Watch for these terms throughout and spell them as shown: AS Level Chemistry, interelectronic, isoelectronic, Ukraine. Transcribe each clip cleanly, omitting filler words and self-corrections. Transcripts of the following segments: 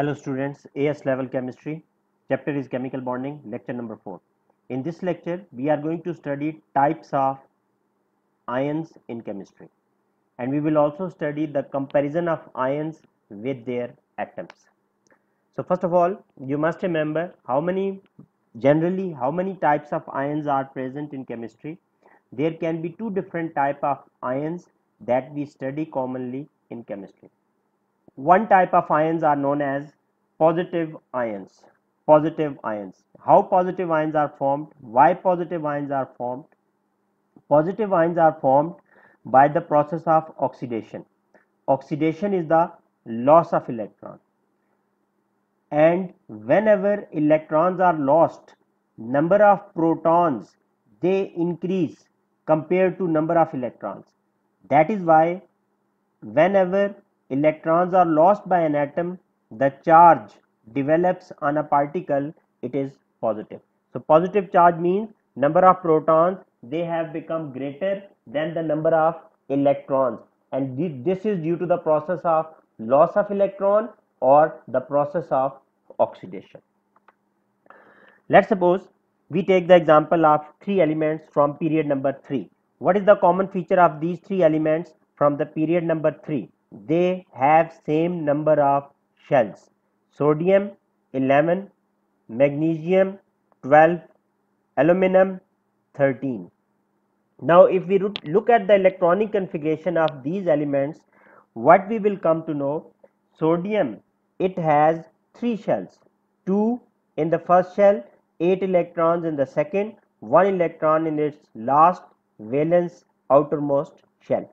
Hello students, AS Level Chemistry, chapter is Chemical Bonding, lecture number 4. In this lecture, we are going to study types of ions in chemistry. And we will also study the comparison of ions with their atoms. So first of all, you must remember generally how many types of ions are present in chemistry. There can be two different types of ions that we study commonly in chemistry. One type of ions are known as positive ions. How positive ions are formed? Why positive ions are formed? Positive ions are formed by the process of oxidation. Oxidation is the loss of electron. And whenever electrons are lost, number of protons, they increase compared to number of electrons. That is why whenever electrons are lost by an atom, the charge develops on a particle, it is positive. So positive charge means number of protons, they have become greater than the number of electrons, and this is due to the process of loss of electron or the process of oxidation. Let's suppose we take the example of three elements from period number 3. What is the common feature of these three elements from the period number 3? They have same number of shells. Sodium 11, magnesium 12, aluminum 13. Now if we look at the electronic configuration of these elements, what we will come to know, sodium, it has 3 shells, 2 in the first shell, 8 electrons in the second, 1 electron in its last valence outermost shell.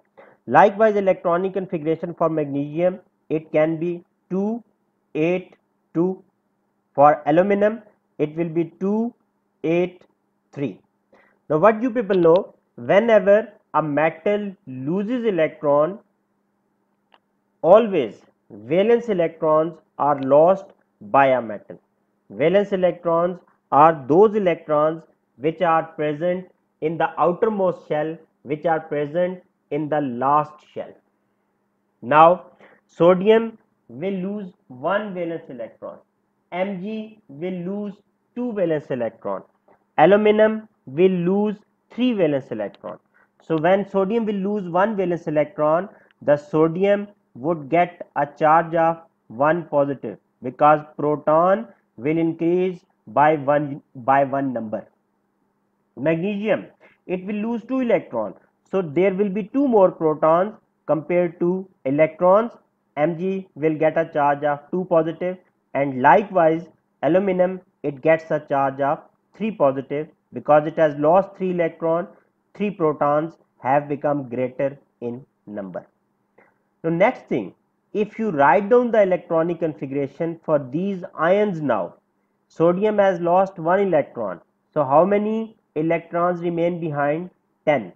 Likewise, electronic configuration for magnesium, it can be 2, 8, 2. For aluminum, it will be 2, 8, 3. Now, what you people know, whenever a metal loses electron, always valence electrons are lost by a metal. Valence electrons are those electrons which are present in the outermost shell, which are present in the last shell. Now sodium will lose 1 valence electron, Mg will lose 2 valence electron, aluminum will lose 3 valence electron. So when sodium will lose 1 valence electron, the sodium would get a charge of 1 positive, because proton will increase by one number. Magnesium, it will lose 2 electrons. So there will be 2 more protons compared to electrons. Mg will get a charge of 2 positive, and likewise aluminum, it gets a charge of 3 positive because it has lost 3 electrons, 3 protons have become greater in number. Now next thing, if you write down the electronic configuration for these ions now, sodium has lost 1 electron. So how many electrons remain behind? 10.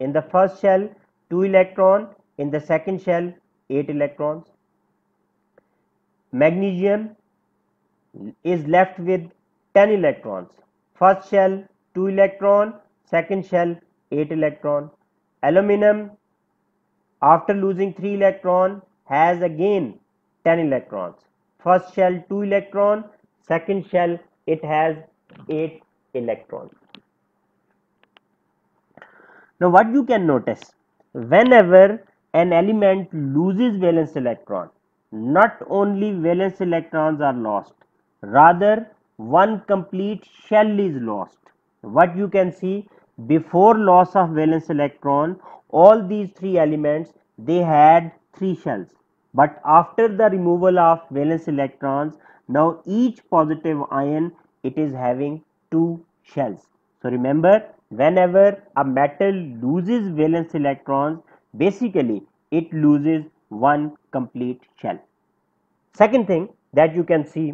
In the first shell, 2 electrons, in the second shell, 8 electrons. Magnesium is left with 10 electrons. First shell, 2 electrons, second shell, 8 electrons. Aluminum, after losing 3 electrons, has again 10 electrons. First shell, 2 electrons, second shell, it has 8 electrons. Now what you can notice, whenever an element loses valence electron, not only valence electrons are lost, rather one complete shell is lost. What you can see, before loss of valence electron, all these three elements, they had 3 shells. But after the removal of valence electrons, now each positive ion, it is having 2 shells. So remember, whenever a metal loses valence electrons, basically it loses 1 complete shell. Second thing that you can see,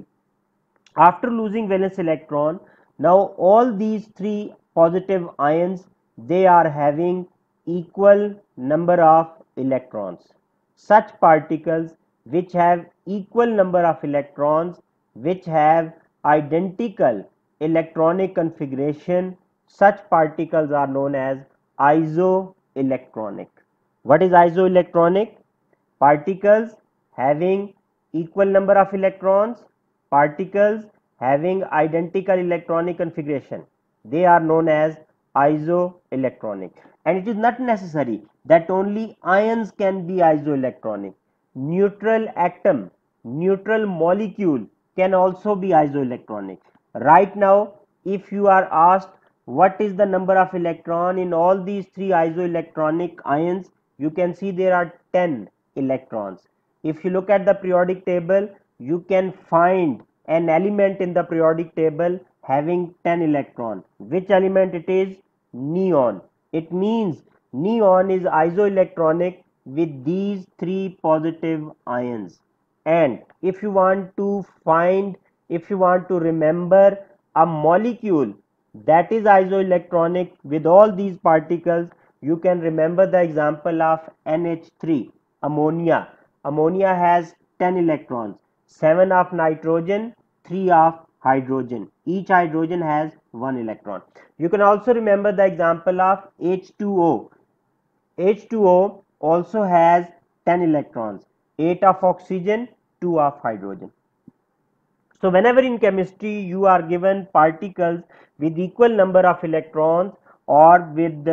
after losing valence electron, now all these 3 positive ions, they are having equal number of electrons. Such particles which have equal number of electrons, which have identical electronic configuration, such particles are known as isoelectronic. What is isoelectronic? Particles having equal number of electrons, particles having identical electronic configuration. They are known as isoelectronic. And it is not necessary that only ions can be isoelectronic. Neutral atom, neutral molecule can also be isoelectronic. Right now, if you are asked what is the number of electron in all these three isoelectronic ions, you can see there are 10 electrons. If you look at the periodic table, you can find an element in the periodic table having 10 electrons. Which element it is? Neon. It means neon is isoelectronic with these three positive ions. And if you want to find, if you want to remember a molecule that is isoelectronic with all these particles, you can remember the example of NH3, ammonia. Ammonia has 10 electrons, 7 of nitrogen, 3 of hydrogen. Each hydrogen has 1 electron. You can also remember the example of H2O. H2O also has 10 electrons, 8 of oxygen, 2 of hydrogen. So whenever in chemistry you are given particles with equal number of electrons or with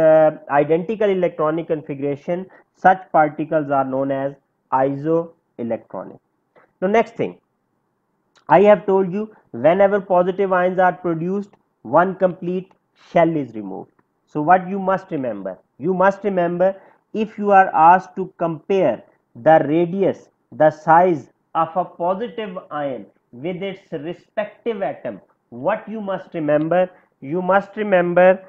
identical electronic configuration, such particles are known as isoelectronic. Now next thing, I have told you whenever positive ions are produced, one complete shell is removed. So what you must remember? You must remember, if you are asked to compare the radius, the size of a positive ion with its respective atom, what you must remember? You must remember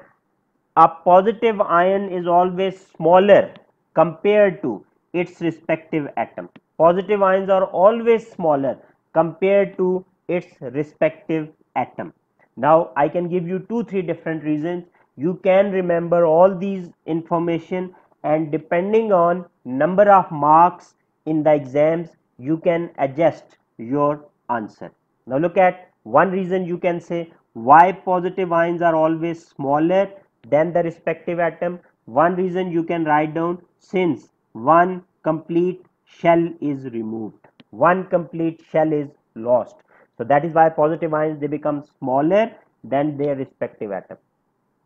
a positive ion is always smaller compared to its respective atom. Positive ions are always smaller compared to its respective atom. Now I can give you 2-3 different reasons. You can remember all these information, and depending on number of marks in the exams, you can adjust your answer. Now look at one reason. You can say why positive ions are always smaller than the respective atom. One reason you can write down, since one complete shell is removed, one complete shell is lost. So that is why positive ions, they become smaller than their respective atom.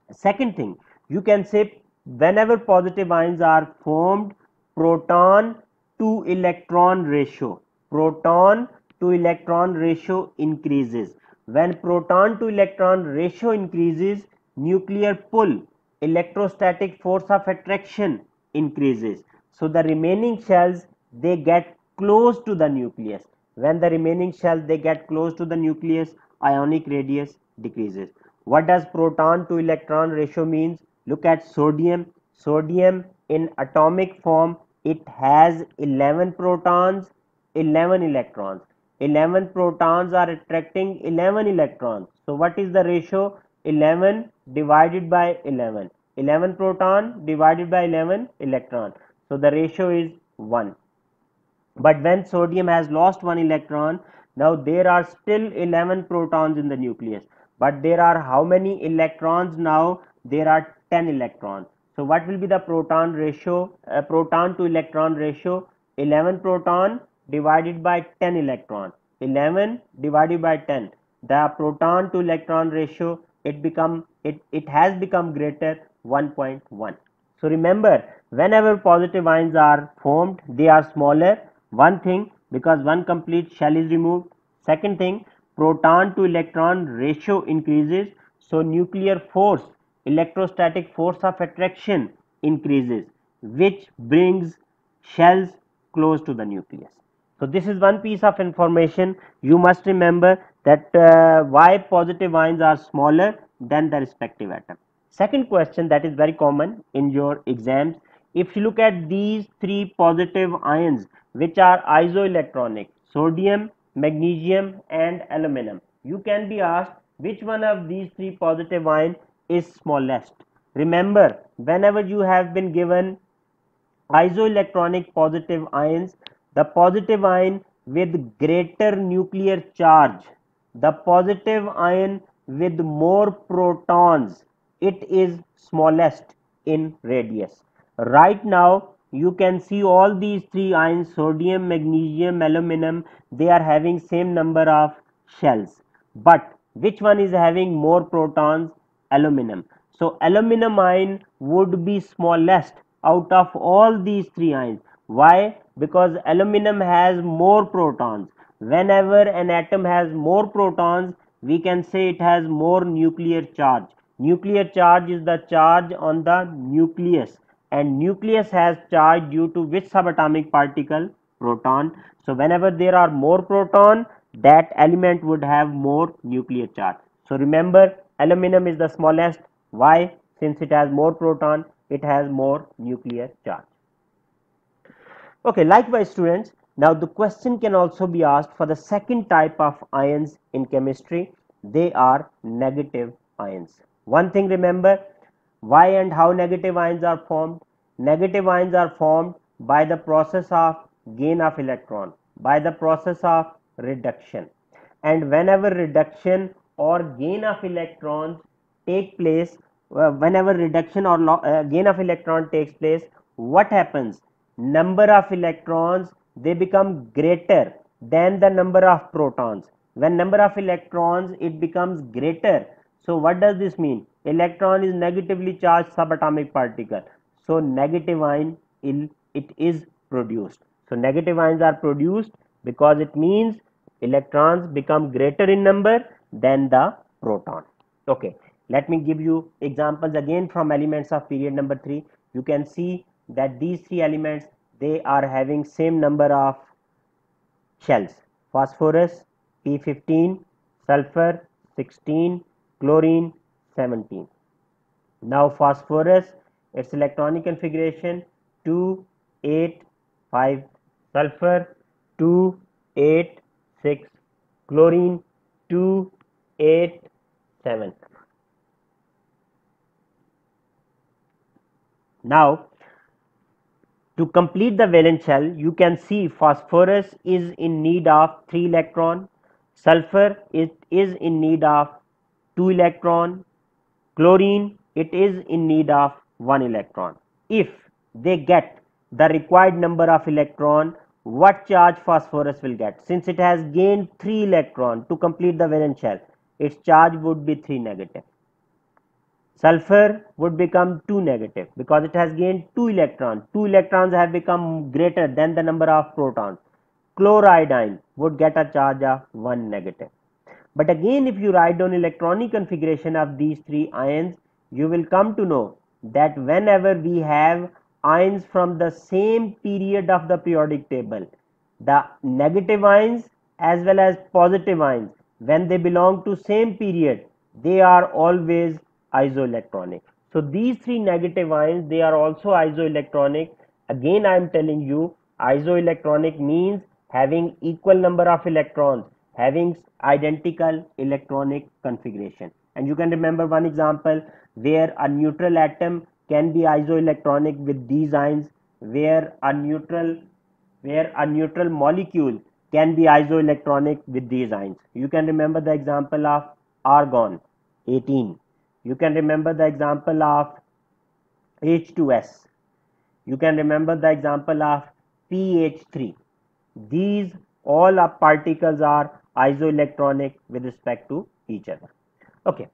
Second thing, you can say whenever positive ions are formed, proton to electron ratio, proton to electron ratio increases. When proton to electron ratio increases, nuclear pull, electrostatic force of attraction increases. So the remaining shells, they get close to the nucleus. When the remaining shells, they get close to the nucleus, ionic radius decreases. What does proton to electron ratio means? Look at sodium. Sodium in atomic form, it has 11 protons, 11 electrons. 11 protons are attracting 11 electrons. So what is the ratio? 11 divided by 11. 11 proton divided by 11 electron. So the ratio is 1. But when sodium has lost 1 electron, now there are still 11 protons in the nucleus. But there are how many electrons now? There are 10 electrons. So what will be the proton ratio? Proton to electron ratio, 11 proton divided by 10 electron. 11 divided by 10. The proton to electron ratio, it has become greater 1.1. So remember, whenever positive ions are formed, they are smaller. One thing, because one complete shell is removed. Second thing, proton to electron ratio increases. So nuclear force, electrostatic force of attraction increases, which brings shells close to the nucleus. So this is one piece of information you must remember, that why positive ions are smaller than the respective atom. Second question that is very common in your exams. If you look at these three positive ions which are isoelectronic, sodium, magnesium and aluminum, you can be asked which one of these three positive ions is smallest. Remember, whenever you have been given isoelectronic positive ions, the positive ion with greater nuclear charge, the positive ion with more protons, it is smallest in radius. Right now, you can see all these three ions, sodium, magnesium, aluminum, they are having same number of shells. But which one is having more protons? Aluminum. So aluminum ion would be smallest out of all these three ions. Why? Because aluminum has more protons. Whenever an atom has more protons, we can say it has more nuclear charge. Nuclear charge is the charge on the nucleus, and nucleus has charge due to which subatomic particle? Proton. So whenever there are more proton, that element would have more nuclear charge. So remember, aluminum is the smallest. Why? Since it has more proton, it has more nuclear charge. Okay, likewise students, now the question can also be asked for the second type of ions in chemistry. They are negative ions. One thing remember, why and how negative ions are formed? Negative ions are formed by the process of gain of electron, by the process of reduction. And whenever reduction or gain of electrons take place, whenever reduction or gain of electron takes place, what happens? Number of electrons, they become greater than the number of protons. When number of electrons, it becomes greater. So what does this mean? Electron is negatively charged subatomic particle. So negative ion, it is produced. So negative ions are produced because it means electrons become greater in number than the proton. Okay, let me give you examples again from elements of period number 3. You can see that these three elements, they are having same number of shells. Phosphorus P15, sulfur 16, chlorine 17. Now phosphorus, its electronic configuration 2, 8, 5, sulfur 2, 8, 6, chlorine 2, 8, 7. Now to complete the valence shell, you can see phosphorus is in need of 3 electron, sulfur it is in need of 2 electron, chlorine it is in need of 1 electron. If they get the required number of electron, what charge phosphorus will get? Since it has gained 3 electron to complete the valence shell, its charge would be 3 negative. Sulfur would become 2 negative because it has gained 2 electrons. 2 electrons have become greater than the number of protons. Chloride ion would get a charge of 1 negative. But again, if you write down electronic configuration of these three ions, you will come to know that whenever we have ions from the same period of the periodic table, the negative ions as well as positive ions, when they belong to same period, they are always isoelectronic. So these three negative ions, they are also isoelectronic. Again, I am telling you, isoelectronic means having equal number of electrons, having identical electronic configuration. And you can remember one example where a neutral atom can be isoelectronic with these ions, where a neutral molecule can be isoelectronic with these ions. You can remember the example of argon 18. You can remember the example of H2S. You can remember the example of PH3. These all are particles are isoelectronic with respect to each other. Okay.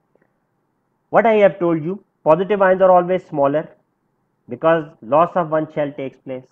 What I have told you, positive ions are always smaller because loss of one shell takes place.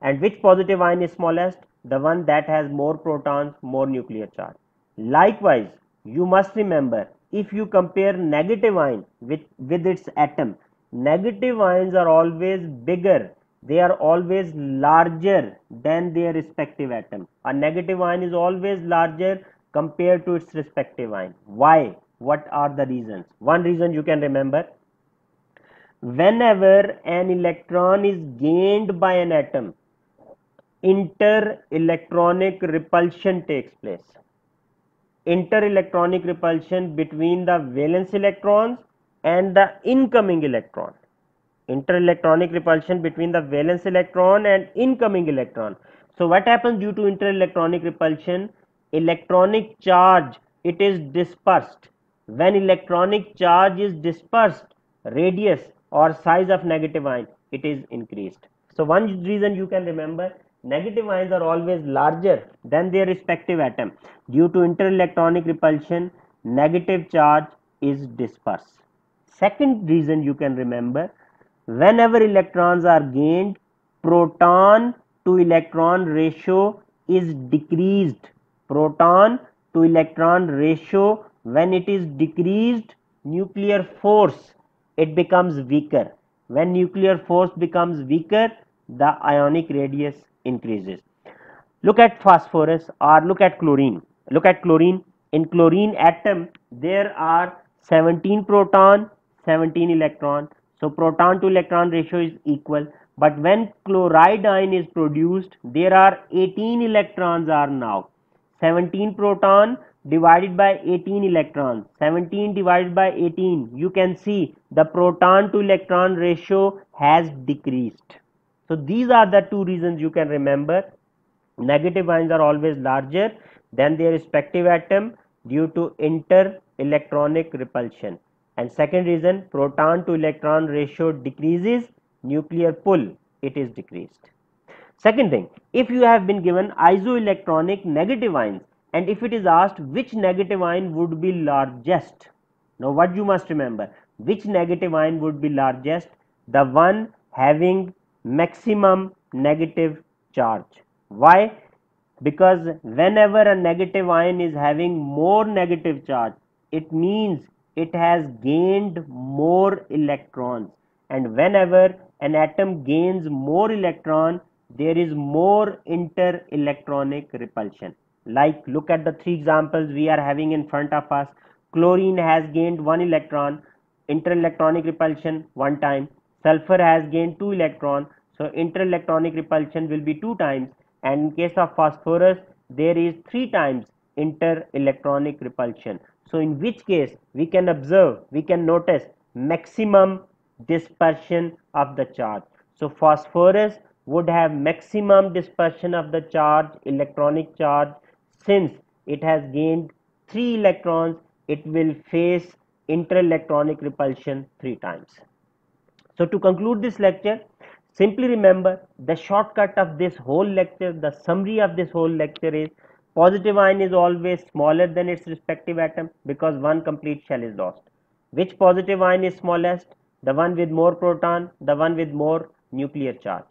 And which positive ion is smallest? The one that has more protons, more nuclear charge. Likewise, you must remember, if you compare negative ion with its atom, negative ions are always bigger, they are always larger than their respective atom. A negative ion is always larger compared to its respective ion. Why? What are the reasons? One reason you can remember, whenever an electron is gained by an atom, inter-electronic repulsion takes place. Inter-electronic repulsion between the valence electrons and the incoming electron. Inter-electronic repulsion between the valence electron and incoming electron. So what happens due to inter-electronic repulsion? Electronic charge, it is dispersed. When electronic charge is dispersed, radius or size of negative ion, it is increased. So one reason you can remember, negative ions are always larger than their respective atom. Due to interelectronic repulsion, negative charge is dispersed. Second reason you can remember, whenever electrons are gained, proton to electron ratio is decreased. Proton to electron ratio, when it is decreased, nuclear force, it becomes weaker. When nuclear force becomes weaker, the ionic radius increases. Look at phosphorus or look at chlorine. Look at chlorine. In chlorine atom, there are 17 proton, 17 electron. So proton to electron ratio is equal. But when chloride ion is produced, there are 18 electrons are now. 17 proton divided by 18 electrons. 17 divided by 18. You can see the proton to electron ratio has decreased. So these are the two reasons you can remember. Negative ions are always larger than their respective atom due to inter-electronic repulsion. And second reason, proton to electron ratio decreases, nuclear pull, it is decreased. Second thing, if you have been given isoelectronic negative ions and if it is asked which negative ion would be largest, now what you must remember, which negative ion would be largest? The one having maximum negative charge. Why? Because whenever a negative ion is having more negative charge, it means it has gained more electrons. And whenever an atom gains more electron, there is more inter-electronic repulsion. Like, look at the three examples we are having in front of us. Chlorine has gained one electron, inter-electronic repulsion one time. Sulfur has gained two electrons, so inter-electronic repulsion will be two times. And in case of phosphorus, there is three times inter-electronic repulsion. So in which case we can observe, we can notice maximum dispersion of the charge. So phosphorus would have maximum dispersion of the charge, electronic charge, since it has gained three electrons, it will face inter-electronic repulsion three times. So to conclude this lecture, simply remember the shortcut of this whole lecture, the summary of this whole lecture is positive ion is always smaller than its respective atom because one complete shell is lost. Which positive ion is smallest? The one with more proton, the one with more nuclear charge.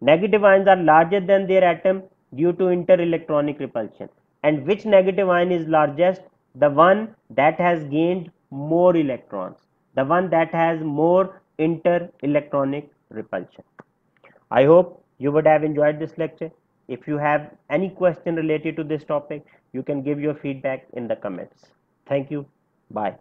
Negative ions are larger than their atom due to inter-electronic repulsion. And which negative ion is largest? The one that has gained more electrons, the one that has more inter-electronic repulsion. I hope you would have enjoyed this lecture. If you have any question related to this topic, you can give your feedback in the comments. Thank you. Bye.